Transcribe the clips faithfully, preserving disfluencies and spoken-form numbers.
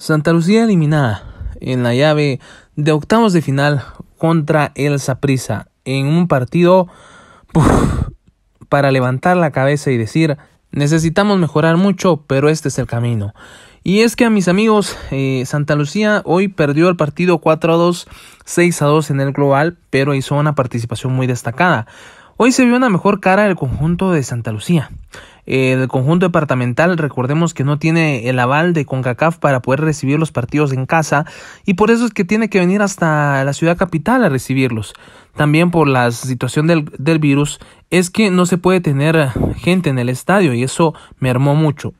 Santa Lucía eliminada en la llave de octavos de final contra el Saprissa en un partido puf, para levantar la cabeza y decir: necesitamos mejorar mucho, pero este es el camino. Y es que a mis amigos, eh, Santa Lucía hoy perdió el partido cuatro a dos, seis a dos en el global, pero hizo una participación muy destacada. Hoy se vio una mejor cara del conjunto de Santa Lucía. El conjunto departamental, recordemos que no tiene el aval de CONCACAF para poder recibir los partidos en casa, y por eso es que tiene que venir hasta la ciudad capital a recibirlos. También por la situación del, del virus, es que no se puede tener gente en el estadio, y eso mermó mucho.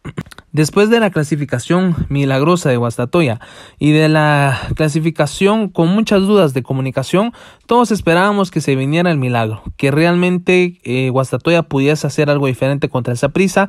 Después de la clasificación milagrosa de Guastatoya y de la clasificación con muchas dudas de Comunicación, todos esperábamos que se viniera el milagro, que realmente eh, Guastatoya pudiese hacer algo diferente contra el Saprissa,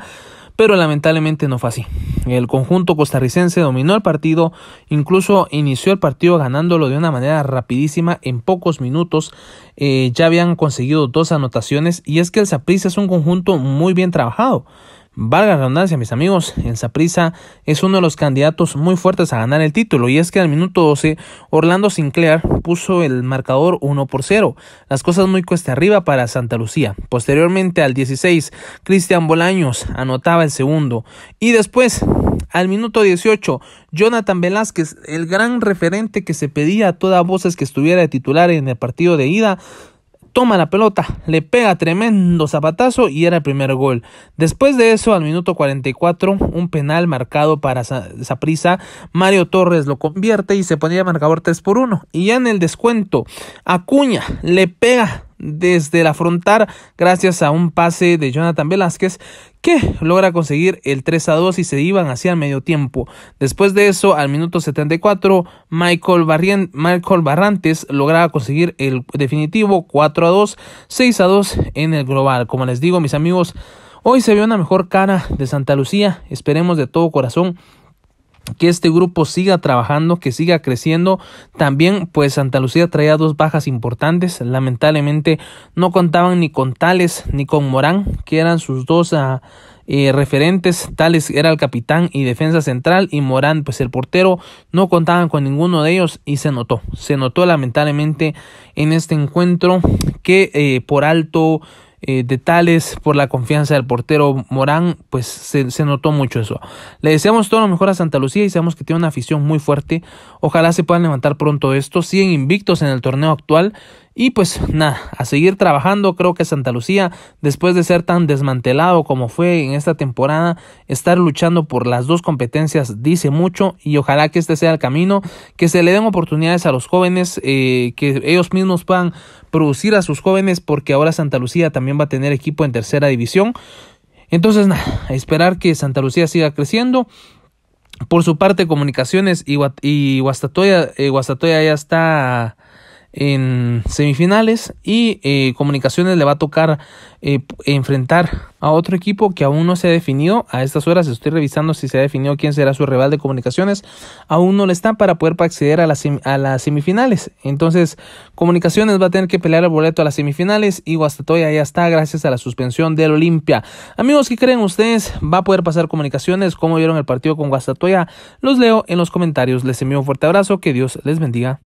pero lamentablemente no fue así. El conjunto costarricense dominó el partido, incluso inició el partido ganándolo de una manera rapidísima. En pocos minutos eh, ya habían conseguido dos anotaciones, y es que el Saprissa es un conjunto muy bien trabajado. Valga la redundancia, mis amigos, el Saprissa es uno de los candidatos muy fuertes a ganar el título, y es que al minuto doce Orlando Sinclair puso el marcador uno por cero, las cosas muy cuesta arriba para Santa Lucía. Posteriormente al dieciséis, Cristian Bolaños anotaba el segundo, y después al minuto dieciocho, Jonathan Velázquez, el gran referente que se pedía a toda voces que estuviera de titular en el partido de ida, toma la pelota, le pega tremendo zapatazo y era el primer gol. Después de eso, al minuto cuarenta y cuatro, un penal marcado para Saprissa, Mario Torres lo convierte y se ponía marcador tres por uno. Y ya en el descuento, Acuña le pega desde la frontal gracias a un pase de Jonathan Velázquez, que logra conseguir el tres a dos y se iban hacia el medio tiempo. Después de eso, al minuto setenta y cuatro, Michael, Barrien, Michael Barrantes lograba conseguir el definitivo cuatro a dos, seis a dos en el global. Como les digo, mis amigos, hoy se vio una mejor cara de Santa Lucía. Esperemos de todo corazón que este grupo siga trabajando, que siga creciendo. También pues Santa Lucía traía dos bajas importantes, lamentablemente no contaban ni con Tales ni con Morán, que eran sus dos uh, eh, referentes. Tales era el capitán y defensa central, y Morán pues el portero. No contaban con ninguno de ellos y se notó, se notó lamentablemente en este encuentro que eh, por alto Eh, de Tales, por la confianza del portero Morán, pues se, se notó mucho eso. Le deseamos todo lo mejor a Santa Lucía y sabemos que tiene una afición muy fuerte. Ojalá se puedan levantar pronto esto. Siguen invictos en el torneo actual y pues nada, a seguir trabajando. Creo que Santa Lucía, después de ser tan desmantelado como fue en esta temporada, estar luchando por las dos competencias dice mucho, y ojalá que este sea el camino, que se le den oportunidades a los jóvenes, eh, que ellos mismos puedan producir a sus jóvenes, porque ahora Santa Lucía también va a tener equipo en tercera división. Entonces nada, a esperar que Santa Lucía siga creciendo. Por su parte, Comunicaciones y, y Guastatoya, eh, Guastatoya ya está en semifinales, y eh, Comunicaciones le va a tocar eh, enfrentar a otro equipo que aún no se ha definido. A estas horas estoy revisando si se ha definido quién será su rival de Comunicaciones. Aún no le está para poder acceder a las, a las semifinales. Entonces Comunicaciones va a tener que pelear el boleto a las semifinales, y Guastatoya ya está gracias a la suspensión del Olimpia. Amigos, ¿qué creen ustedes? ¿Va a poder pasar Comunicaciones? ¿Cómo vieron el partido con Guastatoya? Los leo en los comentarios. Les envío un fuerte abrazo. Que Dios les bendiga.